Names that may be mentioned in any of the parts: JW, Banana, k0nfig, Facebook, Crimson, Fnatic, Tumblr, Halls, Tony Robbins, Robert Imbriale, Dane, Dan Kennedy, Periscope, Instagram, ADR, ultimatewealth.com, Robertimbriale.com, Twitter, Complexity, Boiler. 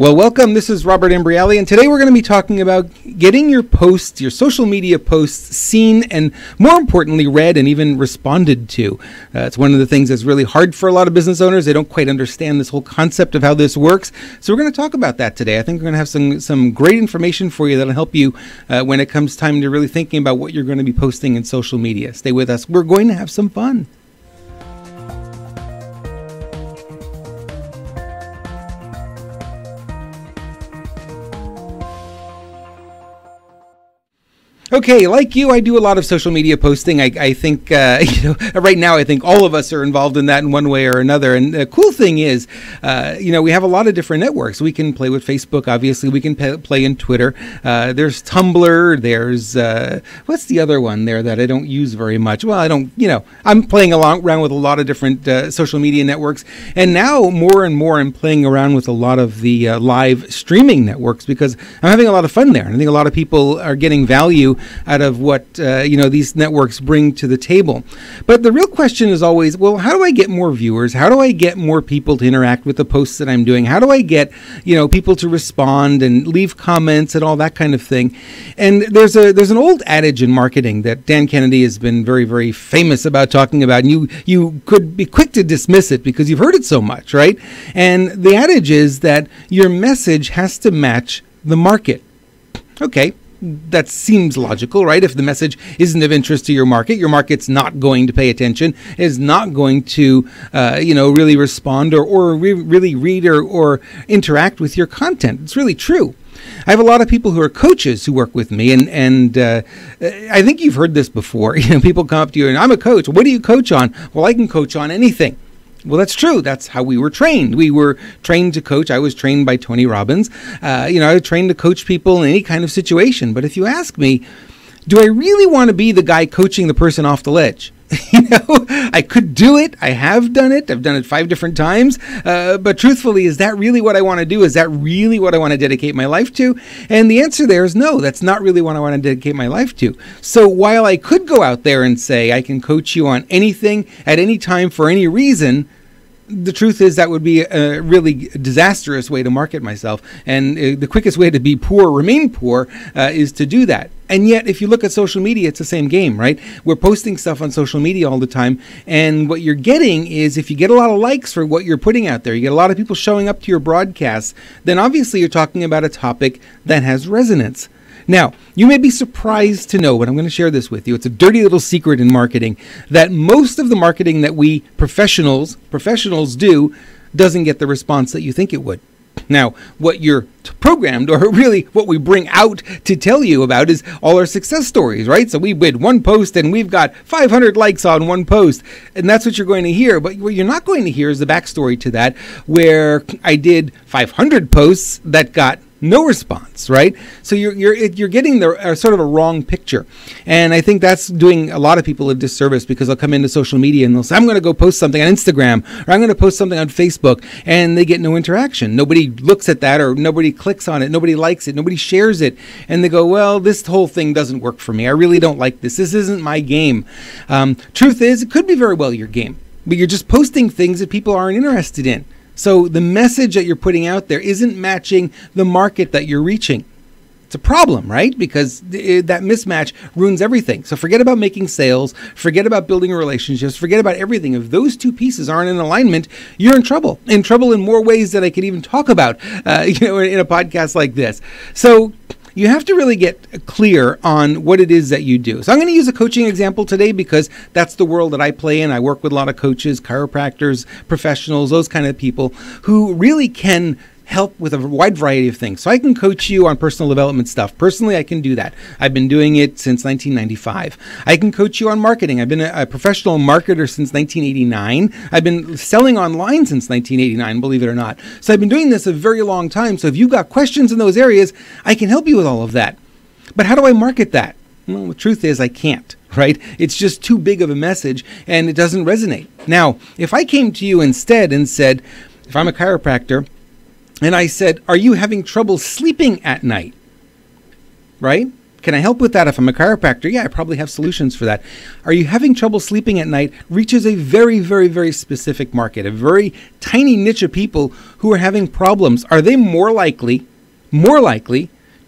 Well, welcome. This is Robert Imbriale, and today we're going to be talking about getting your posts, your social media posts, seen and, more importantly, read and even responded to. It's one of the things that's really hard for a lot of business owners. They don't quite understand this whole concept of how this works. So we're going to talk about that today. I think we're going to have some great information for you that'll help you when it comes time to really thinking about what you're going to be posting in social media. Stay with us. We're going to have some fun. Okay, like you, I do a lot of social media posting. I think, right now I think all of us are involved in that in one way or another. And the cool thing is, we have a lot of different networks. We can play with Facebook, obviously. We can play in Twitter. There's Tumblr. There's, what's the other one there that I don't use very much? Well, I'm playing around with a lot of different social media networks. And now more and more I'm playing around with a lot of the live streaming networks because I'm having a lot of fun there. And I think a lot of people are getting value out of what these networks bring to the table. But the real question is always, well, how do I get more viewers? How do I get more people to interact with the posts that I'm doing? How do I get people to respond and leave comments and all that kind of thing? And there's an old adage in marketing that Dan Kennedy has been very, very famous about talking about, and you could be quick to dismiss it because you've heard it so much, right? And the adage is that your message has to match the market. Okay. That seems logical, right? If the message isn't of interest to your market's not going to pay attention, is not going to, really respond or really read or interact with your content. It's really true. I have a lot of people who are coaches who work with me, and I think you've heard this before. People come up to you and, I'm a coach. What do you coach on? Well, I can coach on anything. Well, that's true. That's how we were trained. We were trained to coach. I was trained by Tony Robbins. I was trained to coach people in any kind of situation. But if you ask me, do I really want to be the guy coaching the person off the ledge? I could do it. I have done it. I've done it 5 different times. But truthfully, is that really what I want to do? Is that really what I want to dedicate my life to? And the answer there is no, that's not really what I want to dedicate my life to. So while I could go out there and say, I can coach you on anything at any time for any reason, the truth is that would be a really disastrous way to market myself. And the quickest way to be poor, remain poor, is to do that. And yet, if you look at social media, it's the same game, right? We're posting stuff on social media all the time. And what you're getting is, if you get a lot of likes for what you're putting out there, you get a lot of people showing up to your broadcasts, then obviously you're talking about a topic that has resonance. Now, you may be surprised to know, but I'm going to share this with you. It's a dirty little secret in marketing that most of the marketing that we professionals do doesn't get the response that you think it would. Now, what you're programmed, or really what we bring out to tell you about, is all our success stories, right? So we did one post and we've got 500 likes on one post, and that's what you're going to hear. But what you're not going to hear is the backstory to that, where I did 500 posts that got no response, right? So you're getting sort of a wrong picture. And I think that's doing a lot of people a disservice, because they'll come into social media and they'll say, I'm going to go post something on Instagram, or I'm going to post something on Facebook, and they get no interaction. Nobody looks at that, or nobody clicks on it. Nobody likes it. Nobody shares it. And they go, well, this whole thing doesn't work for me. I really don't like this. This isn't my game. Truth is, it could be very well your game, but you're just posting things that people aren't interested in. So the message that you're putting out there isn't matching the market that you're reaching. It's a problem, right? Because that mismatch ruins everything. So forget about making sales, forget about building relationships, forget about everything. If those two pieces aren't in alignment, you're in trouble. In trouble in more ways than I could even talk about, in a podcast like this. So you have to really get clear on what it is that you do. So I'm going to use a coaching example today, because that's the world that I play in. I work with a lot of coaches, chiropractors, professionals, those kind of people who really can help with a wide variety of things. So I can coach you on personal development stuff. Personally, I can do that. I've been doing it since 1995. I can coach you on marketing. I've been a professional marketer since 1989. I've been selling online since 1989, believe it or not. So I've been doing this a very long time. So if you've got questions in those areas, I can help you with all of that. But how do I market that? Well, the truth is I can't, right? It's just too big of a message, and it doesn't resonate. Now, if I came to you instead and said, if I'm a chiropractor, and I said, are you having trouble sleeping at night? Right? Can I help with that if I'm a chiropractor? Yeah, I probably have solutions for that. Are you having trouble sleeping at night? Reaches a very, very, very specific market, a very tiny niche of people who are having problems. Are they more likely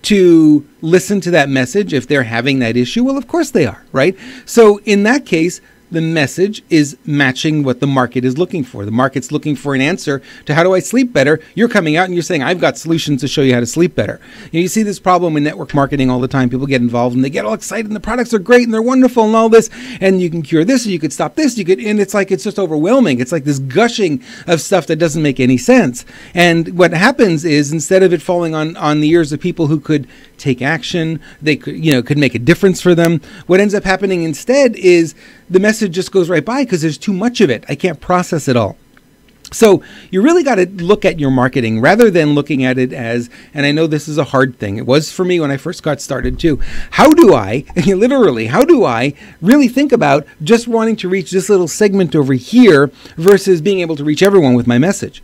to listen to that message if they're having that issue? Well, of course they are, right? So in that case, the message is matching what the market is looking for. The market's looking for an answer to how do I sleep better? You're coming out and you're saying, I've got solutions to show you how to sleep better. You know, you see this problem in network marketing all the time. People get involved and they get all excited and the products are great and they're wonderful and all this, and you can cure this, or you could stop this, and it's like, it's just overwhelming. It's like this gushing of stuff that doesn't make any sense. And what happens is, instead of it falling on the ears of people who could take action, they could make a difference for them, what ends up happening instead is the message just goes right by because there's too much of it. I can't process it all. So you really got to look at your marketing rather than looking at it as, and I know this is a hard thing. It was for me when I first got started too. How do I really think about just wanting to reach this little segment over here versus being able to reach everyone with my message?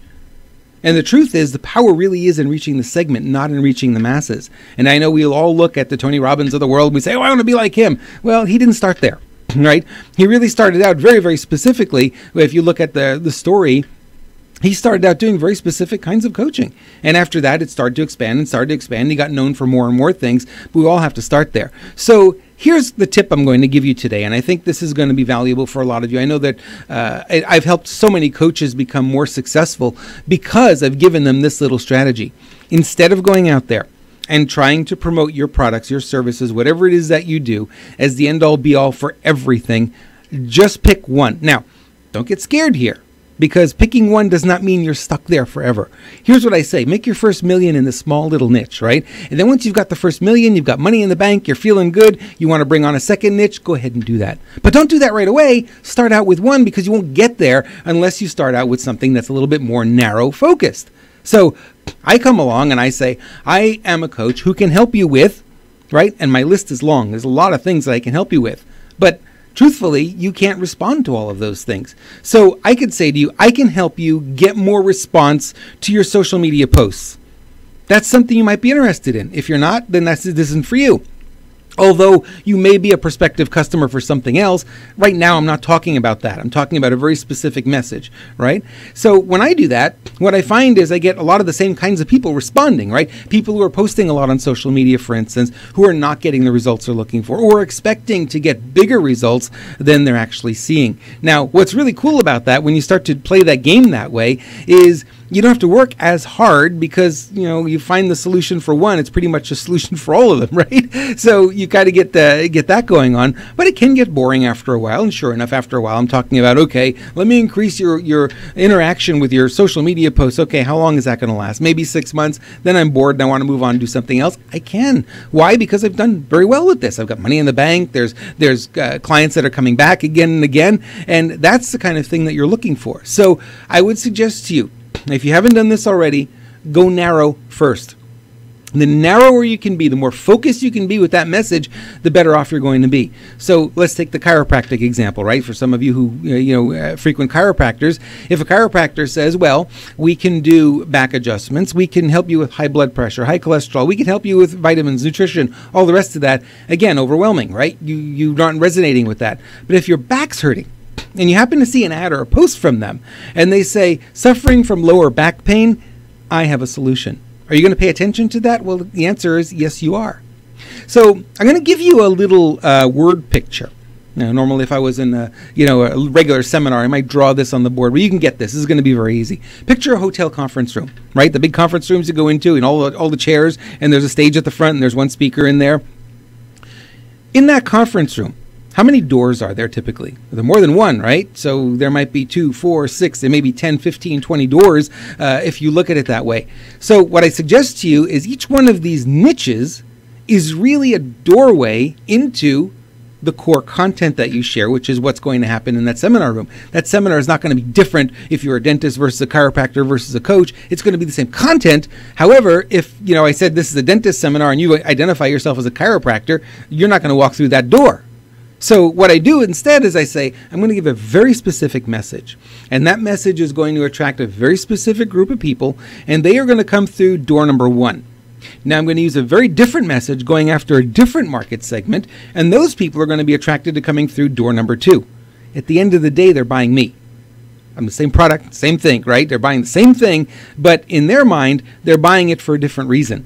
And the truth is, the power really is in reaching the segment, not in reaching the masses. And I know we'll all look at the Tony Robbins of the world and we say, oh, I want to be like him. Well, he didn't start there. Right? He really started out very, very specifically. If you look at the story, he started out doing very specific kinds of coaching. And after that, it started to expand. He got known for more and more things, but we all have to start there. So here's the tip I'm going to give you today, and I think this is going to be valuable for a lot of you. I know that I've helped so many coaches become more successful because I've given them this little strategy. Instead of going out there and trying to promote your products, your services, whatever it is that you do, as the end-all be-all for everything, just pick one. Now, don't get scared here, because picking one does not mean you're stuck there forever. Here's what I say. Make your first million in this small little niche, right? And then once you've got the first million, you've got money in the bank, you're feeling good, you want to bring on a second niche, go ahead and do that. But don't do that right away. Start out with one, because you won't get there unless you start out with something that's a little bit more narrow focused. So I come along and I say, I am a coach who can help you with, right? And my list is long. There's a lot of things that I can help you with. But truthfully, you can't respond to all of those things. So I could say to you, I can help you get more response to your social media posts. That's something you might be interested in. If you're not, then this isn't for you. Although you may be a prospective customer for something else, right now I'm not talking about that. I'm talking about a very specific message, right? So when I do that, what I find is I get a lot of the same kinds of people responding, right? People who are posting a lot on social media, for instance, who are not getting the results they're looking for or expecting to get bigger results than they're actually seeing. Now, what's really cool about that, when you start to play that game that way, is you don't have to work as hard because, you find the solution for one. It's pretty much a solution for all of them, right? So you got to get that going on. But it can get boring after a while. And sure enough, after a while, I'm talking about, okay, let me increase your interaction with your social media posts. Okay, how long is that going to last? Maybe 6 months. Then I'm bored and I want to move on and do something else. I can. Why? Because I've done very well with this. I've got money in the bank. There's clients that are coming back again and again. And that's the kind of thing that you're looking for. So I would suggest to you, if you haven't done this already, go narrow first. The narrower you can be, the more focused you can be with that message, the better off you're going to be. So let's take the chiropractic example, right? For some of you who frequent chiropractors, if a chiropractor says, well, we can do back adjustments, we can help you with high blood pressure, high cholesterol, we can help you with vitamins, nutrition, all the rest of that, again, overwhelming, right? You're not resonating with that. But if your back's hurting, and you happen to see an ad or a post from them, and they say, suffering from lower back pain, I have a solution. Are you going to pay attention to that? Well, the answer is yes, you are. So I'm going to give you a little word picture. Now, normally if I was in a regular seminar, I might draw this on the board, but you can get this. This is going to be very easy. Picture a hotel conference room, right? The big conference rooms you go into and all the chairs, and there's a stage at the front, and there's one speaker in there. In that conference room, how many doors are there typically? There are more than one, right? So there might be 2, 4, 6, there may be 10, 15, 20 doors if you look at it that way. So what I suggest to you is each one of these niches is really a doorway into the core content that you share, which is what's going to happen in that seminar room. That seminar is not going to be different if you're a dentist versus a chiropractor versus a coach. It's going to be the same content. However, if I said this is a dentist seminar and you identify yourself as a chiropractor, you're not going to walk through that door. So what I do instead is I say, I'm going to give a very specific message. And that message is going to attract a very specific group of people, and they are going to come through door number 1. Now I'm going to use a very different message going after a different market segment, and those people are going to be attracted to coming through door number 2. At the end of the day, they're buying me. I'm the same product, same thing, right? They're buying the same thing, but in their mind, they're buying it for a different reason.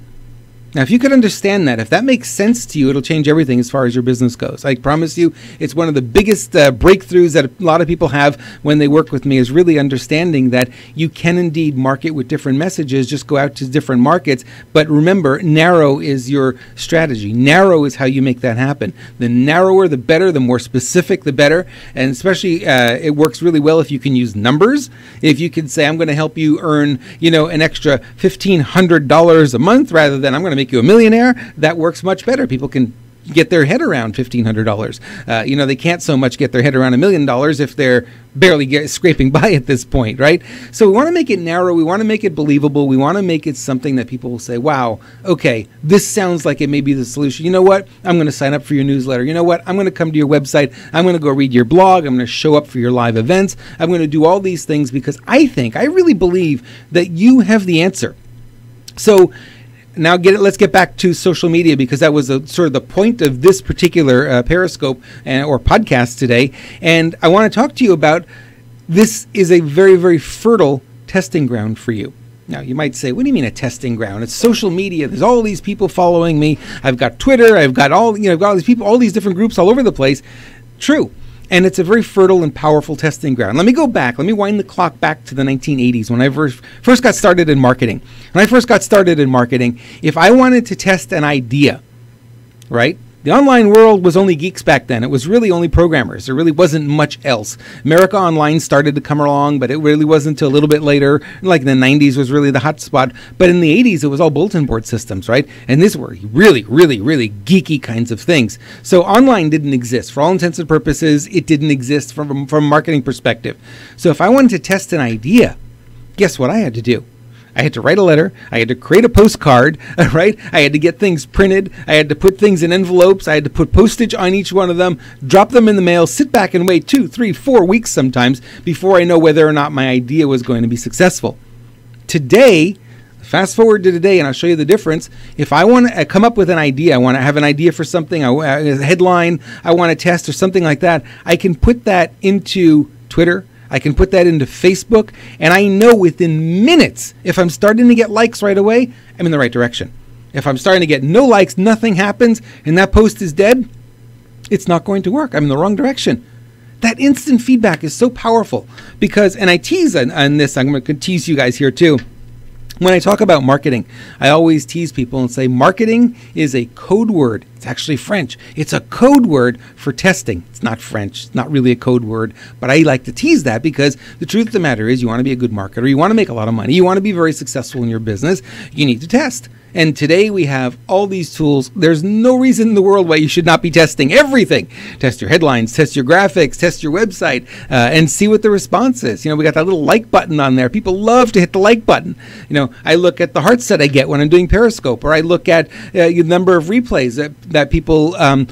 Now, if you could understand that, if that makes sense to you, it'll change everything as far as your business goes. I promise you, it's one of the biggest breakthroughs that a lot of people have when they work with me, is really understanding that you can indeed market with different messages, just go out to different markets. But remember, narrow is your strategy. Narrow is how you make that happen. The narrower, the better, the more specific, the better. And especially, it works really well if you can use numbers. If you can say, I'm going to help you earn, an extra $1,500 a month rather than I'm going to make you a millionaire, that works much better. People can get their head around $1,500. They can't so much get their head around $1 million if they're barely scraping by at this point, right? So we want to make it narrow. We want to make it believable. We want to make it something that people will say, wow, okay, this sounds like it may be the solution. You know what? I'm going to sign up for your newsletter. You know what? I'm going to come to your website. I'm going to go read your blog. I'm going to show up for your live events. I'm going to do all these things because I really believe that you have the answer. So now let's get back to social media, because that was sort of the point of this particular Periscope or podcast today. And I want to talk to you about this is a very, very fertile testing ground for you. Now, you might say, what do you mean a testing ground? It's social media. There's all these people following me. I've got Twitter. I've got all these people, all these different groups all over the place. True. And it's a very fertile and powerful testing ground. Let me go back. Let me wind the clock back to the 1980s when I first got started in marketing. When I first got started in marketing, if I wanted to test an idea, right? The online world was only geeks back then. It was really only programmers. There really wasn't much else. America Online started to come along, but it really wasn't until a little bit later. Like the 90s was really the hot spot. But in the 80s, it was all bulletin board systems, right? And these were really, really, really geeky kinds of things. So online didn't exist. For all intents and purposes, it didn't exist from a marketing perspective. So if I wanted to test an idea, guess what I had to do? I had to write a letter. I had to create a postcard, right? I had to get things printed. I had to put things in envelopes. I had to put postage on each one of them, drop them in the mail, sit back and wait 2, 3, 4 weeks sometimes before I know whether or not my idea was going to be successful. Today, fast forward to today, and I'll show you the difference. If I want to come up with an idea, I want to have an idea for something, a headline, I want to test or something like that, I can put that into Twitter. I can put that into Facebook, and I know within minutes, if I'm starting to get likes right away, I'm in the right direction. If I'm starting to get no likes, nothing happens, and that post is dead, it's not going to work. I'm in the wrong direction. That instant feedback is so powerful because, and I tease on this, I'm going to tease you guys here too. When I talk about marketing, I always tease people and say marketing is a code word. It's actually French. It's a code word for testing. It's not French. It's not really a code word, but I like to tease that because the truth of the matter is you want to be a good marketer. You want to make a lot of money. You want to be very successful in your business. You need to test. And today we have all these tools. There's no reason in the world why you should not be testing everything. Test your headlines, test your graphics, test your website, and see what the response is. We got that little like button on there. People love to hit the like button. I look at the hearts that I get when I'm doing Periscope, or I look at the number of replays that people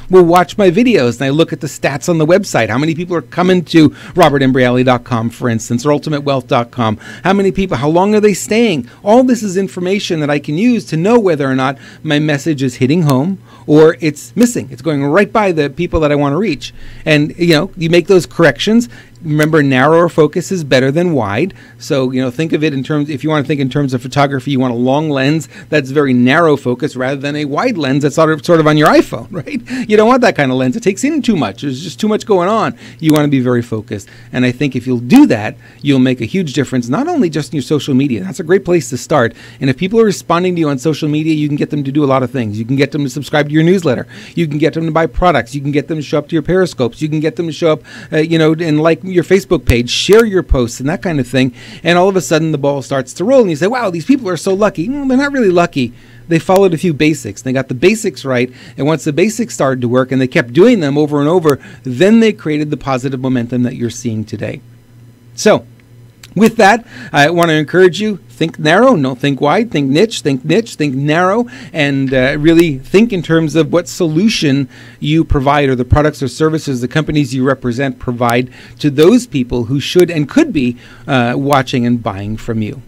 will watch my videos, and I look at the stats on the website. How many people are coming to Robertimbriale.com, for instance, or ultimatewealth.com? How many people, how long are they staying? All this is information that I can use to know whether or not my message is hitting home or it's missing. It's going right by the people that I want to reach. And, you make those corrections. Remember, narrower focus is better than wide. So, think of it in terms, if you want to think in terms of photography, you want a long lens that's very narrow focus rather than a wide lens that's sort of on your iPhone, right? You don't want that kind of lens. It takes in too much. There's just too much going on. You want to be very focused. And I think if you'll do that, you'll make a huge difference, not only just in your social media. That's a great place to start. And if people are responding to you on social media, you can get them to do a lot of things. You can get them to subscribe to your newsletter. You can get them to buy products. You can get them to show up to your Periscopes. You can get them to show up, and like your Facebook page, share your posts and that kind of thing. And all of a sudden the ball starts to roll and you say, wow, these people are so lucky. They're not really lucky. They followed a few basics. They got the basics right. And once the basics started to work and they kept doing them over and over, then they created the positive momentum that you're seeing today. So with that, I want to encourage you, think narrow, don't think wide, think niche, think narrow, and really think in terms of what solution you provide or the products or services the companies you represent provide to those people who should and could be watching and buying from you.